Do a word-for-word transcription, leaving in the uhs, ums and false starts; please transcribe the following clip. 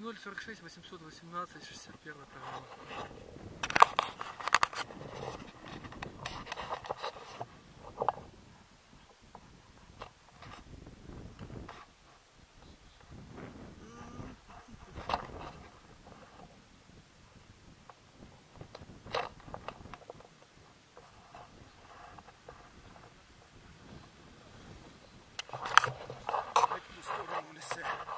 ноль сорок шесть восемьсот восемнадцать шестьдесят один программа. Thank you.